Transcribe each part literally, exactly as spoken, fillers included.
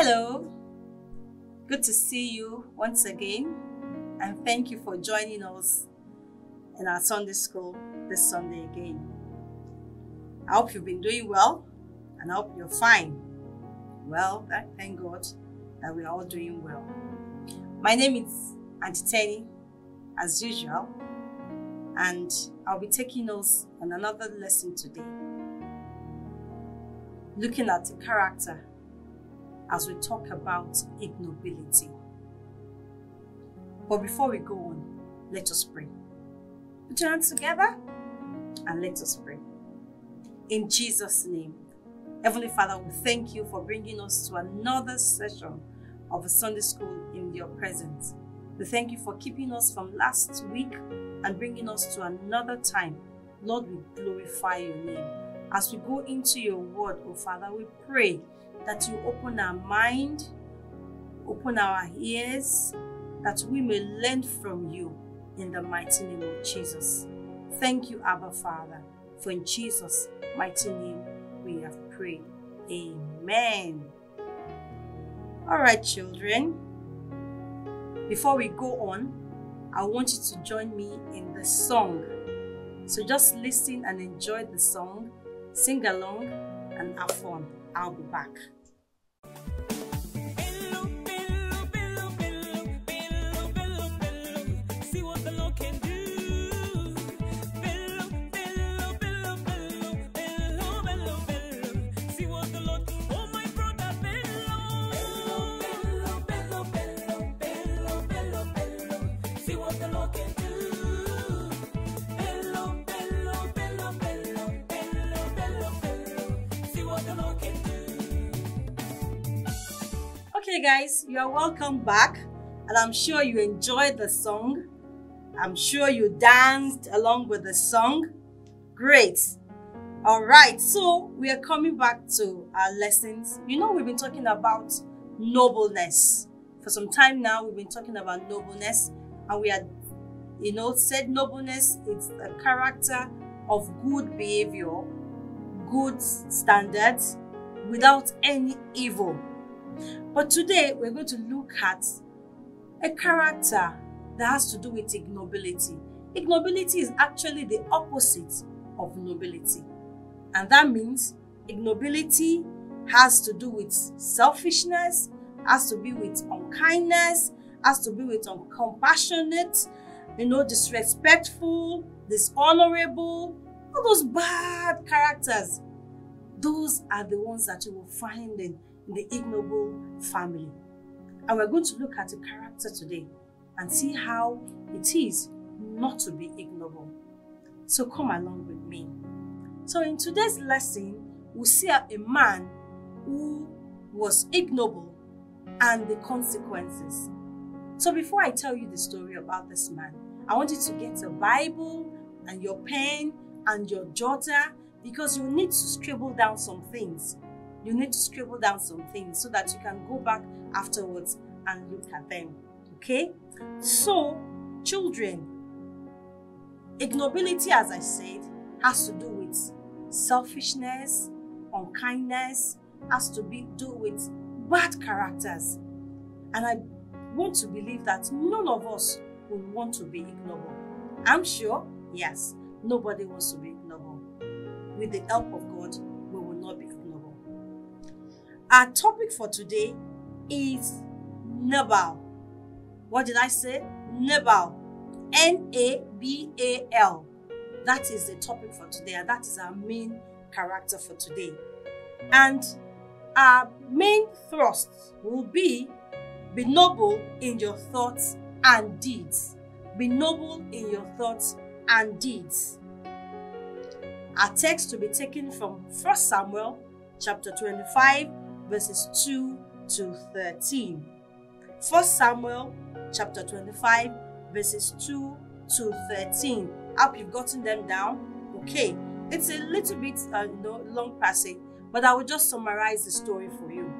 Hello, good to see you once again, and thank you for joining us in our Sunday school this Sunday again. I hope you've been doing well, and I hope you're fine. Well, thank God that we're all doing well. My name is Auntie Teni, as usual, and I'll be taking us on another lesson today, looking at the character as we talk about ignobility. But before we go on, let us pray. Put your hands together and let us pray. In Jesus' name, Heavenly Father, we thank you for bringing us to another session of a Sunday school in your presence. We thank you for keeping us from last week and bringing us to another time. Lord, we glorify your name. As we go into your word, oh Father, we pray that you open our mind, open our ears, that we may learn from you in the mighty name of Jesus. Thank you, Abba Father, for in Jesus' mighty name we have prayed. Amen. All right, children. Before we go on, I want you to join me in the song. So just listen and enjoy the song, sing along, and have fun. I'll be back. Hey guys, you are welcome back, and I'm sure you enjoyed the song. I'm sure you danced along with the song. Great. All right, so we are coming back to our lessons. You know, we've been talking about nobleness for some time now. We've been talking about nobleness, and we had, you know, said nobleness is a character of good behavior, good standards, without any evil. But today, we're going to look at a character that has to do with ignobility. Ignobility is actually the opposite of nobility. And that means ignobility has to do with selfishness, has to be with unkindness, has to be with uncompassionate, you know, disrespectful, dishonorable, all those bad characters. Those are the ones that you will find in the ignoble family. And we're going to look at a character today and see how it is not to be ignoble. So come along with me. So in today's lesson, we'll see a man who was ignoble and the consequences. So before I tell you the story about this man, I want you to get a Bible and your pen and your jotter, because you need to scribble down some things. You need to scribble down some things so that you can go back afterwards and look at them. Okay? So, children, ignobility, as I said, has to do with selfishness, unkindness, has to be do with bad characters. And I want to believe that none of us will want to be ignoble. I'm sure, yes, nobody wants to be ignoble. With the help of God, we will not be ignoble. Our topic for today is Nabal. What did I say? Nabal. N A B A L. That is the topic for today, and that is our main character for today. And our main thrust will be, be noble in your thoughts and deeds. Be noble in your thoughts and deeds. Our text to be taken from First Samuel chapter twenty-five, verses two to thirteen. First Samuel chapter twenty-five, verses two to thirteen. I hope you've gotten them down. Okay, it's a little bit uh, you know, long passage, but I will just summarize the story for you.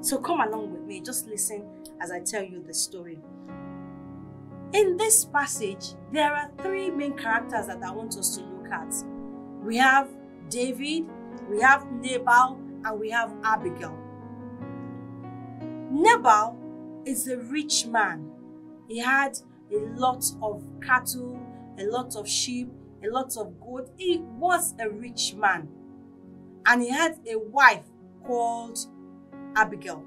So come along with me, just listen as I tell you the story. In this passage, there are three main characters that I want us to look at. We have David, we have Nabal, and we have Abigail. Nabal is a rich man. He had a lot of cattle, a lot of sheep, a lot of goats. He was a rich man. And he had a wife called Abigail.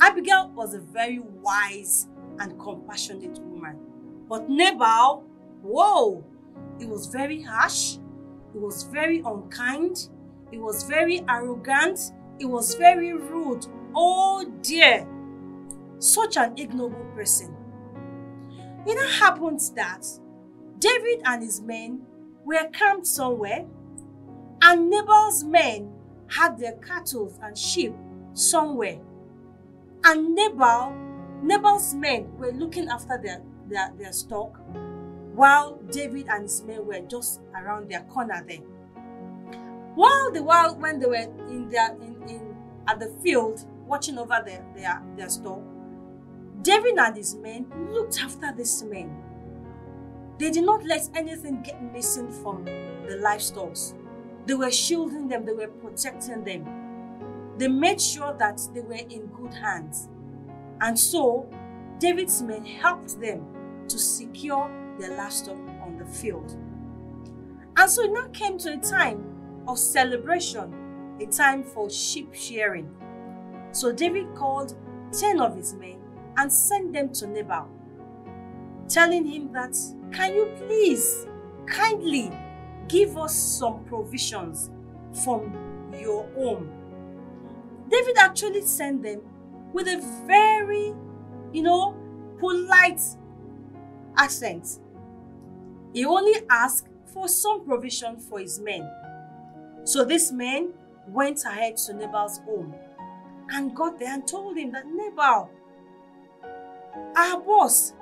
Abigail was a very wise and compassionate woman. But Nabal, whoa, he was very harsh. He was very unkind. He was very arrogant. He was very rude. Oh dear, such an ignoble person. It happened that David and his men were camped somewhere, and Nabal's men had their cattle and sheep somewhere. And Nabal, Nabal's men were looking after their, their, their stock, while David and his men were just around their corner there. While the while when they were in their in, in at the field watching over their, their, their stock, David and his men looked after these men. They did not let anything get missing from the livestock. They were shielding them, they were protecting them. They made sure that they were in good hands. And so, David's men helped them to secure their livestock on the field. And so it now came to a time of celebration, a time for sheep shearing. So David called ten of his men and sent them to Nabal, telling him that, can you please kindly give us some provisions from your own? David actually sent them with a very, you know, polite accent. He only asked for some provision for his men. So these men went ahead to Nabal's home and got there and told him that, Nabal, our boss,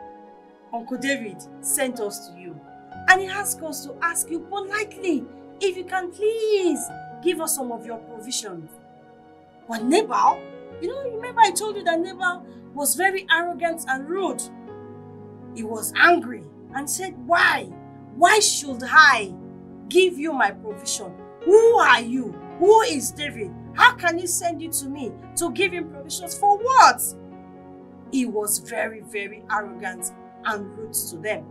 Uncle David, sent us to you. And he asked us to ask you politely if you can please give us some of your provisions. But Nabal, you know, remember I told you that Nabal was very arrogant and rude. He was angry and said, why? Why should I give you my provision? Who are you? Who is David? How can he send you to me to give him provisions for what? He was very, very arrogant and rude to them.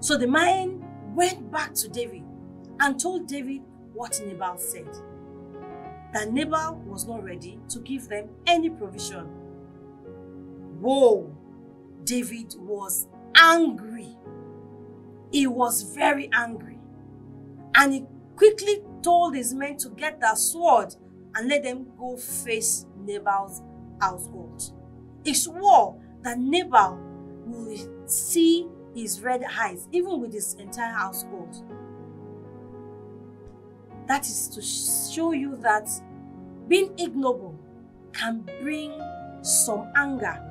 So the man went back to David and told David what Nabal said. That Nabal was not ready to give them any provision. Whoa! David was angry. He was very angry. And he quickly told his men to get their sword and let them go face Nabal's household. He swore that Nabal will see his red eyes, even with his entire household. That is to show you that being ignoble can bring some anger,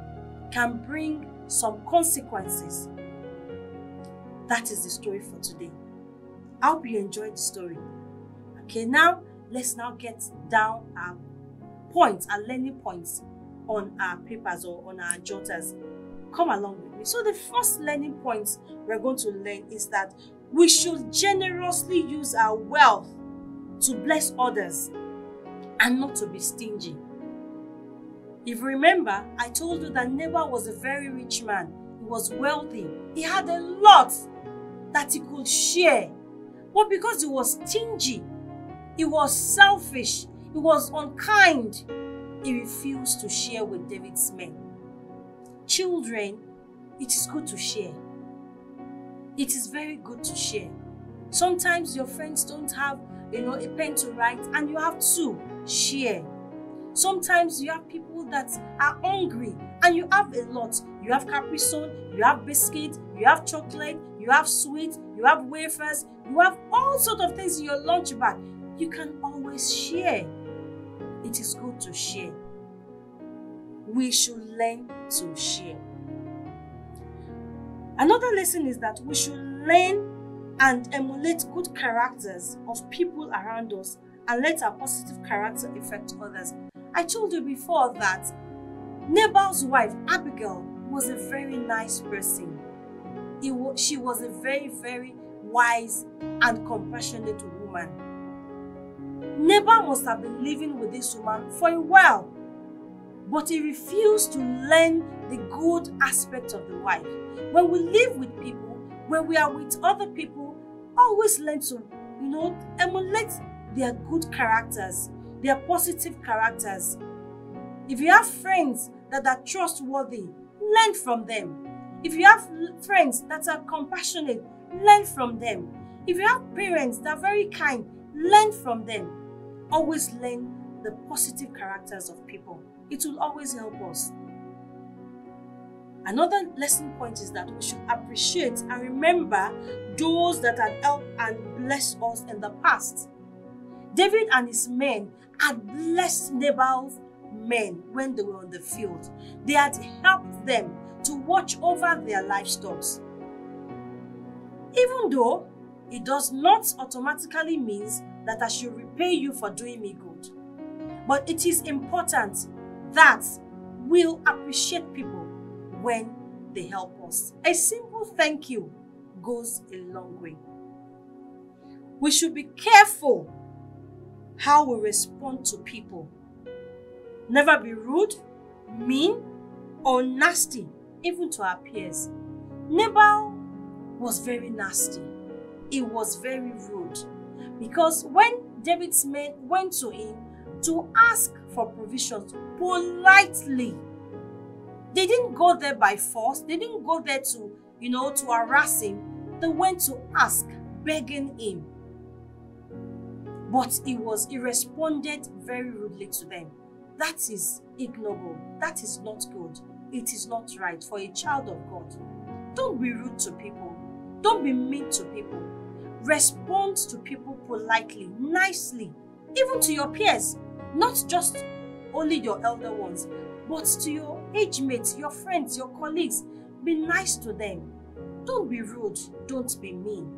can bring some consequences. That is the story for today. I hope you enjoyed the story. Okay, now let's now get down our points, our learning points on our papers or on our jotters. Come along with me. So the first learning point we're going to learn is that we should generously use our wealth to bless others and not to be stingy. If you remember, I told you that Nabal was a very rich man. He was wealthy. He had a lot that he could share. But because he was stingy, he was selfish, he was unkind, he refused to share with David's men. Children, it is good to share. It is very good to share. Sometimes your friends don't have, you know, a pen to write, and you have to share. Sometimes you have people that are hungry, and you have a lot. You have Capri Sun, you have biscuit, you have chocolate, you have sweet, you have wafers, you have all sorts of things in your lunch bag. You can always share. It is good to share. We should learn to share. Another lesson is that we should learn and emulate good characters of people around us and let our positive character affect others. I told you before that Nabal's wife, Abigail, was a very nice person. It was, she was a very, very wise and compassionate woman. Nabal must have been living with this woman for a while. but he refused to learn the good aspect of the wife. When we live with people, when we are with other people, always learn to, you know, emulate their good characters, their positive characters. If you have friends that are trustworthy, learn from them. If you have friends that are compassionate, learn from them. If you have parents that are very kind, learn from them. Always learn the positive characters of people. It will always help us. Another lesson point is that we should appreciate and remember those that had helped and blessed us in the past. David and his men had blessed Nabal's men when they were on the field. They had helped them to watch over their livestock. Even though it does not automatically mean that I should repay you for doing me good, but it is important that we'll appreciate people when they help us. A simple thank you goes a long way. We should be careful how we respond to people. Never be rude, mean, or nasty, even to our peers. Nabal was very nasty. He was very rude. Because when David's men went to him to ask for provisions politely, they didn't go there by force. They didn't go there to, you know, to harass him. They went to ask, begging him. But he was, he responded very rudely to them. That is ignoble. That is not good. It is not right for a child of God. Don't be rude to people. Don't be mean to people. Respond to people politely, nicely, even to your peers, not just only your elder ones, but to your age mates, your friends, your colleagues. Be nice to them. Don't be rude. Don't be mean.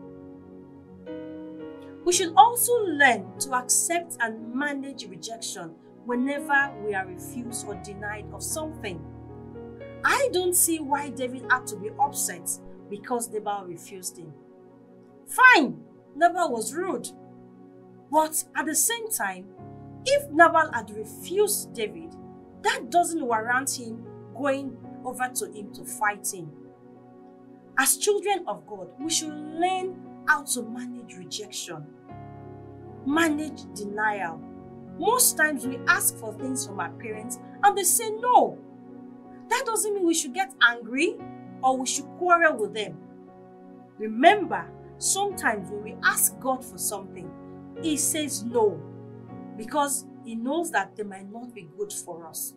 We should also learn to accept and manage rejection whenever we are refused or denied of something. I don't see why David had to be upset because Nabal refused him. Fine, Nabal was rude. But at the same time, if Nabal had refused David, that doesn't warrant him going over to him to fight him. As children of God, we should learn how to manage rejection, manage denial. Most times we ask for things from our parents and they say no. That doesn't mean we should get angry or we should quarrel with them. Remember, sometimes when we ask God for something, He says no because He knows that they might not be good for us.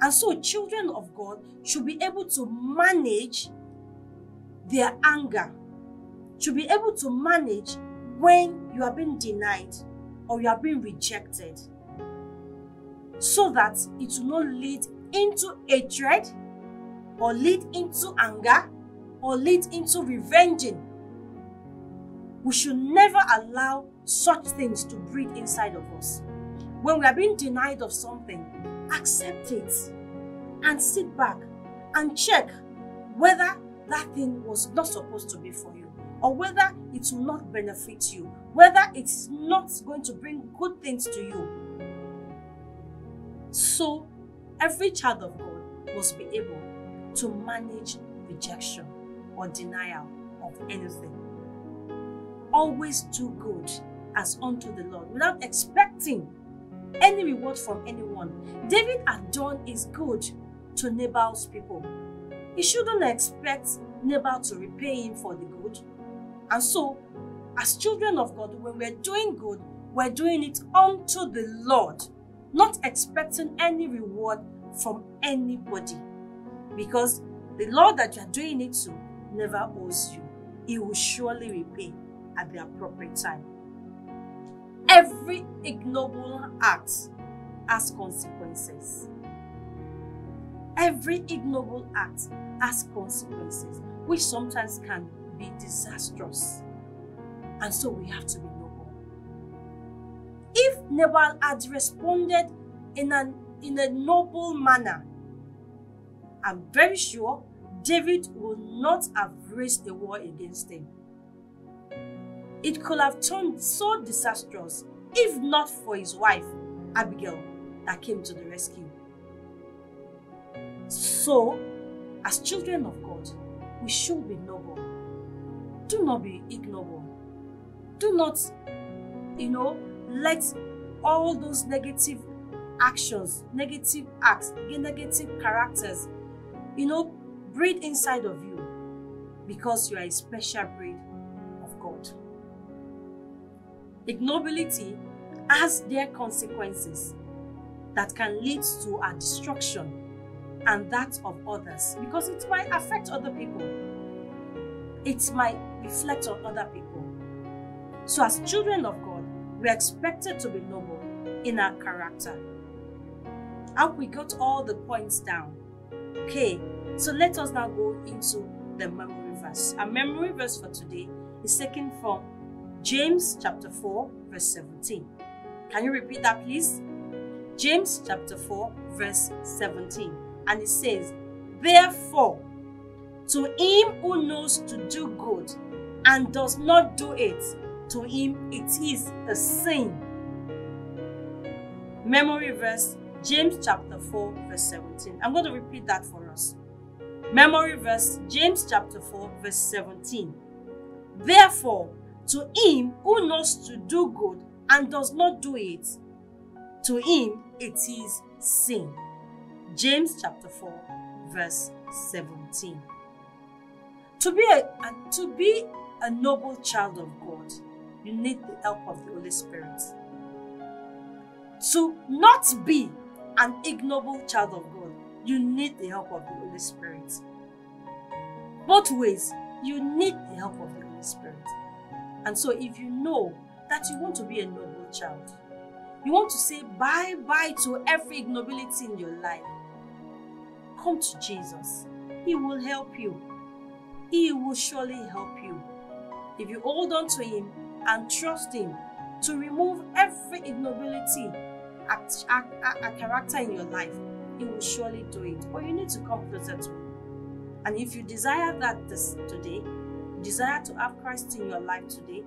And so children of God should be able to manage their anger, should be able to manage when you are being denied or you are being rejected, so that it will not lead into hatred or lead into anger or lead into revenging. We should never allow such things to breed inside of us. When we are being denied of something, accept it and sit back and check whether that thing was not supposed to be for you, or whether it will not benefit you, whether it's not going to bring good things to you. So every child of God must be able to manage rejection or denial of anything. Always do good as unto the Lord without expecting any reward from anyone. David had done his good to Nabal's people. He shouldn't expect Nabal to repay him for the good. And so, as children of God, when we're doing good, we're doing it unto the Lord, not expecting any reward from anybody. Because the Lord that you're doing it to never owes you. He will surely repay at the appropriate time. Every ignoble act has consequences. Every ignoble act has consequences, which sometimes can be disastrous. And so we have to be noble. If Nabal had responded in, an, in a noble manner, I'm very sure David would not have raised a war against him. It could have turned so disastrous if not for his wife, Abigail, that came to the rescue. So, as children of God, we should be noble. Do not be ignoble. Do not, you know, let all those negative actions, negative acts, negative characters, you know, breed inside of you, because you are a special breed of God. Ignobility has their consequences that can lead to our destruction and that of others, because it might affect other people. It might reflect on other people. So as children of God, we are expected to be noble in our character. How we got all the points down. Okay, so let us now go into the memory verse. Our memory verse for today is taken from James chapter four, verse seventeen. Can you repeat that, please? James chapter four, verse seventeen. And it says, "Therefore, to him who knows to do good and does not do it, to him it is a sin." Memory verse, James chapter four, verse seventeen. I'm going to repeat that for us. Memory verse, James chapter four, verse seventeen. "Therefore, to him who knows to do good and does not do it, to him it is sin." James chapter four, verse seventeen. To be a, a, to be a noble child of God, you need the help of the Holy Spirit. To not be an ignoble child of God, you need the help of the Holy Spirit. Both ways, you need the help of the Holy Spirit. And so if you know that you want to be a noble child, you want to say bye-bye to every ignobility in your life, come to Jesus. He will help you. He will surely help you. If you hold on to him and trust him to remove every ignobility, a, a, a character in your life, he will surely do it. But you need to come closer to him. And if you desire that this today, you desire to have Christ in your life today,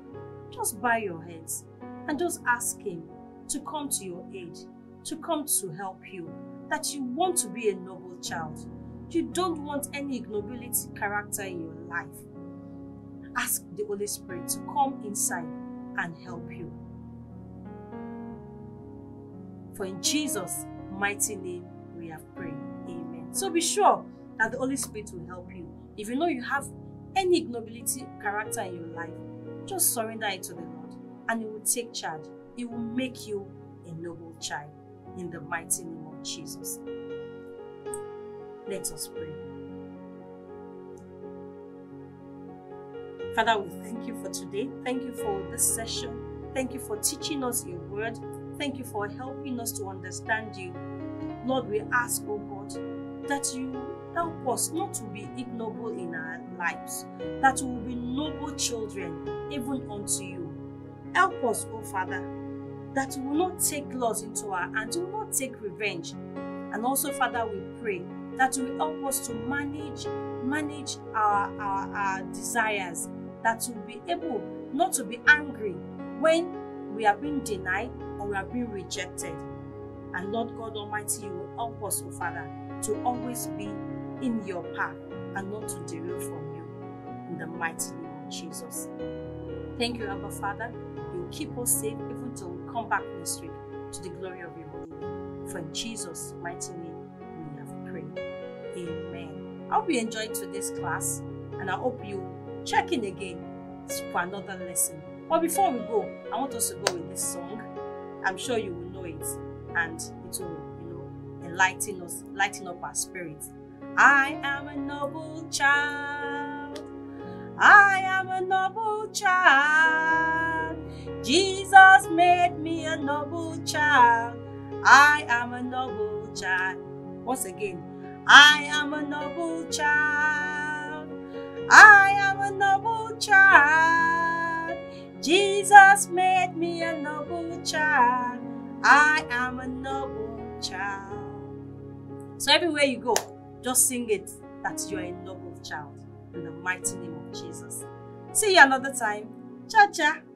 just bow your heads and just ask him to come to your aid, to come to help you, that you want to be a noble child. You don't want any ignobility character in your life. Ask the Holy Spirit to come inside and help you. For in Jesus' mighty name we have prayed. Amen. So be sure that the Holy Spirit will help you. If you know you have any ignobility character in your life, just surrender it to the Lord and he will take charge. It will make you a noble child in the mighty name of Jesus. Let us pray. Father, we thank you for today. Thank you for this session. Thank you for teaching us your word. Thank you for helping us to understand you. Lord, we ask, oh God, that you help us not to be ignoble in our lives, that we will be noble children, even unto you. Help us, oh Father, that we will not take laws into our hands, we will not take revenge. And also, Father, we pray that you will help us to manage, manage our, our, our desires, that we'll be able not to be angry when we are being denied or we are being rejected. And Lord God Almighty, you will help us, oh Father, to always be in your path and not to derail from you, in the mighty name of Jesus. Thank you, Abba Father. You keep us safe even till we come back next week, to the glory of your name. For in Jesus' mighty name we have prayed. Amen. I hope you enjoyed today's class, and I hope you check in again for another lesson. But before we go, I want us to go with this song. I'm sure you will know it, and it will, you know, enlighten us, lighten up our spirits. I am a noble child. I am a noble child. Jesus made me a noble child. I am a noble child. Once again, I am a noble child. I am a noble child. Jesus made me a noble child. I am a noble child. So everywhere you go, just sing it that you are a noble child, in the mighty name of Jesus. See you another time. Ciao, ciao.